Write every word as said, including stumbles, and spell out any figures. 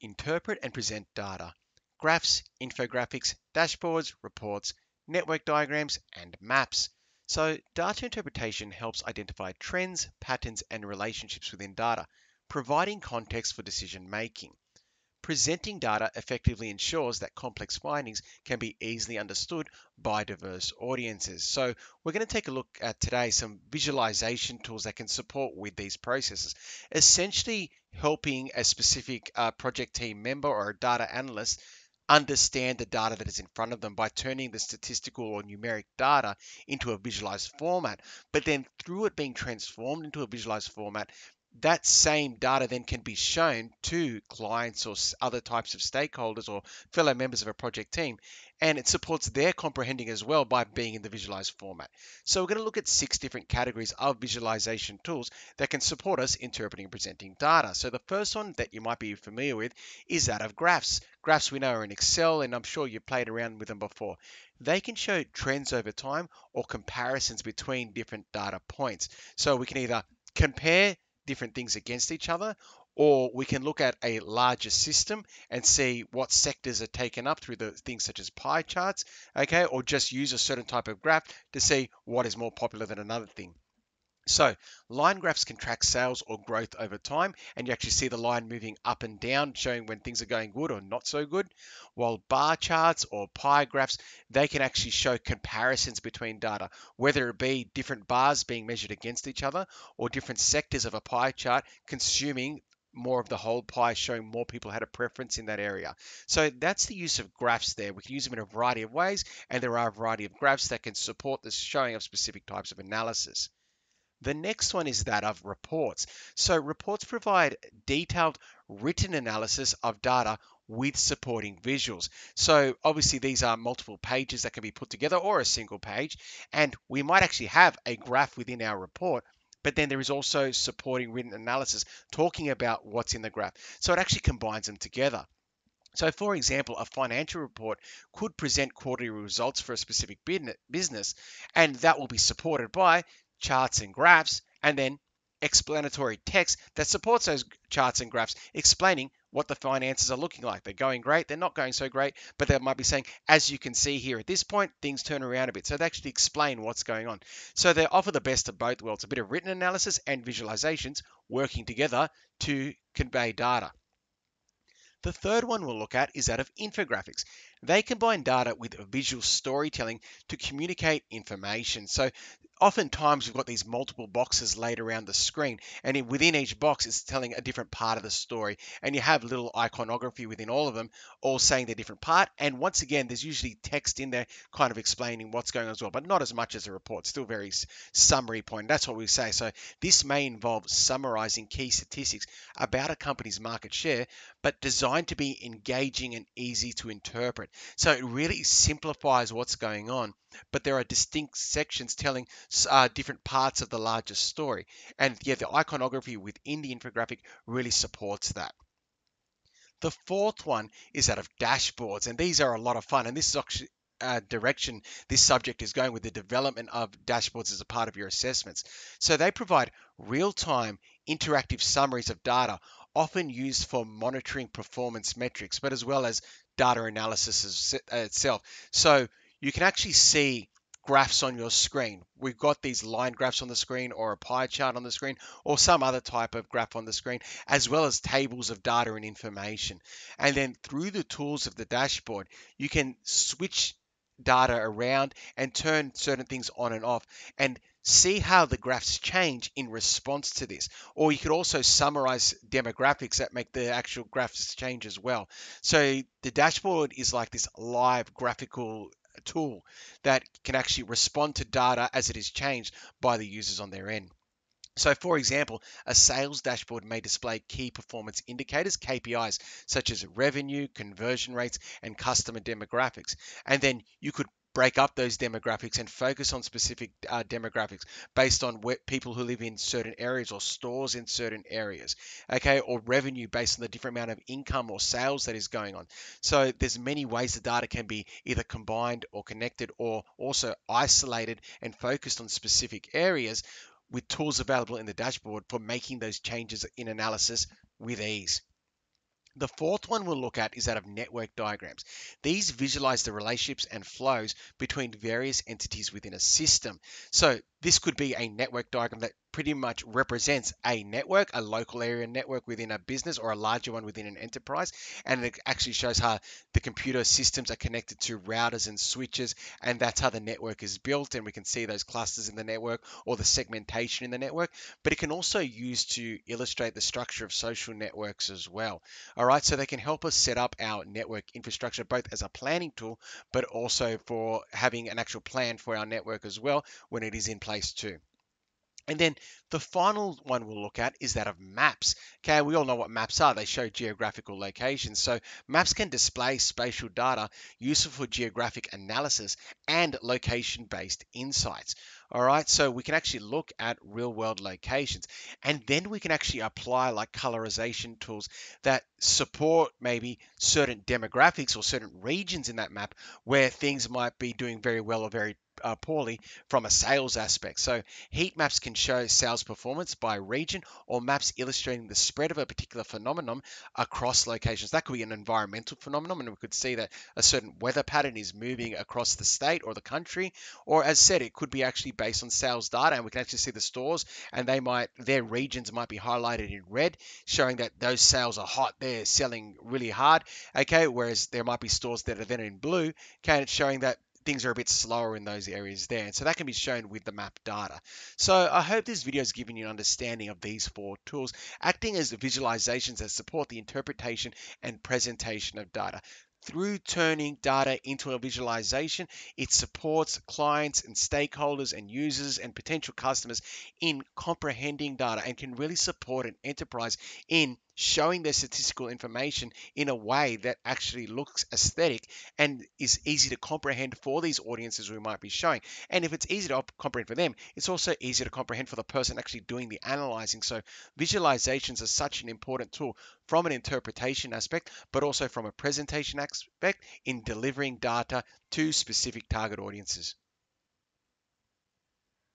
interpret and present data, graphs, infographics, dashboards, reports, network diagrams, and maps. So data interpretation helps identify trends, patterns, and relationships within data, providing context for decision making. Presenting data effectively ensures that complex findings can be easily understood by diverse audiences. So we're going to take a look at today some visualization tools that can support with these processes, essentially helping a specific uh, project team member or a data analyst understand the data that is in front of them by turning the statistical or numeric data into a visualized format. But then through it being transformed into a visualized format, that same data then can be shown to clients or other types of stakeholders or fellow members of a project team, and it supports their comprehending as well by being in the visualized format. So we're going to look at six different categories of visualization tools that can support us interpreting and presenting data. So the first one that you might be familiar with is that of graphs. Graphs we know are in Excel, and I'm sure you've played around with them before. They can show trends over time or comparisons between different data points. So we can either compare different things against each other, or we can look at a larger system and see what sectors are taken up through the things such as pie charts, okay, or just use a certain type of graph to see what is more popular than another thing. So line graphs can track sales or growth over time, and you actually see the line moving up and down, showing when things are going good or not so good. While bar charts or pie graphs, they can actually show comparisons between data, whether it be different bars being measured against each other or different sectors of a pie chart consuming more of the whole pie, showing more people had a preference in that area. So that's the use of graphs there. We can use them in a variety of ways, and there are a variety of graphs that can support the showing of specific types of analysis. The next one is that of reports. So reports provide detailed written analysis of data with supporting visuals. So obviously these are multiple pages that can be put together or a single page, and we might actually have a graph within our report, but then there is also supporting written analysis talking about what's in the graph. So it actually combines them together. So for example, a financial report could present quarterly results for a specific business, and that will be supported by charts and graphs, and then explanatory text that supports those charts and graphs, explaining what the finances are looking like. They're going great, they're not going so great, but they might be saying, as you can see here at this point, things turn around a bit. So they actually explain what's going on. So they offer the best of both worlds, a bit of written analysis and visualizations working together to convey data. The third one we'll look at is that of infographics. They combine data with visual storytelling to communicate information. So oftentimes we've got these multiple boxes laid around the screen, and within each box it's telling a different part of the story. And you have little iconography within all of them, all saying their different part. And once again, there's usually text in there kind of explaining what's going on as well, but not as much as a report, still very summary point. That's what we say. So this may involve summarizing key statistics about a company's market share, but designed to be engaging and easy to interpret. So it really simplifies what's going on, but there are distinct sections telling uh, different parts of the larger story. And yeah, the iconography within the infographic really supports that. The fourth one is that of dashboards, and these are a lot of fun. And this is actually Uh, direction this subject is going with the development of dashboards as a part of your assessments. So they provide real-time interactive summaries of data, often used for monitoring performance metrics, but as well as data analysis itself. So you can actually see graphs on your screen. We've got these line graphs on the screen, or a pie chart on the screen, or some other type of graph on the screen, as well as tables of data and information. And then through the tools of the dashboard, you can switch data around and turn certain things on and off and see how the graphs change in response to this. Or you could also summarize demographics that make the actual graphs change as well. So the dashboard is like this live graphical tool that can actually respond to data as it is changed by the users on their end. So for example, a sales dashboard may display key performance indicators, K P Is, such as revenue, conversion rates, and customer demographics. And then you could break up those demographics and focus on specific uh, demographics based on where people who live in certain areas or stores in certain areas, okay, or revenue based on the different amount of income or sales that is going on. So there's many ways the data can be either combined or connected, or also isolated and focused on specific areas, with tools available in the dashboard for making those changes in analysis with ease. The fourth one we'll look at is that of network diagrams. These visualize the relationships and flows between various entities within a system. So this could be a network diagram that pretty much represents a network, a local area network within a business or a larger one within an enterprise. And it actually shows how the computer systems are connected to routers and switches, and that's how the network is built. And we can see those clusters in the network or the segmentation in the network, but it can also be used to illustrate the structure of social networks as well. All right, so they can help us set up our network infrastructure, both as a planning tool, but also for having an actual plan for our network as well when it is in place too. And then the final one we'll look at is that of maps. Okay, we all know what maps are. They show geographical locations. So maps can display spatial data useful for geographic analysis and location-based insights. All right, so we can actually look at real-world locations, and then we can actually apply like colorization tools that support maybe certain demographics or certain regions in that map where things might be doing very well or very Uh, poorly from a sales aspect. So heat maps can show sales performance by region, or maps illustrating the spread of a particular phenomenon across locations. That could be an environmental phenomenon, and we could see that a certain weather pattern is moving across the state or the country, or as said, it could be actually based on sales data, and we can actually see the stores, and they might, their regions might be highlighted in red, showing that those sales are hot, they're selling really hard, okay, whereas there might be stores that are then in blue, okay, and it's showing that things are a bit slower in those areas there. And so that can be shown with the map data. So I hope this video has given you an understanding of these four tools, acting as the visualizations that support the interpretation and presentation of data. Through turning data into a visualization, it supports clients and stakeholders and users and potential customers in comprehending data, and can really support an enterprise in showing their statistical information in a way that actually looks aesthetic and is easy to comprehend for these audiences we might be showing. And if it's easy to comprehend for them, it's also easy to comprehend for the person actually doing the analyzing. So visualizations are such an important tool from an interpretation aspect, but also from a presentation aspect in delivering data to specific target audiences.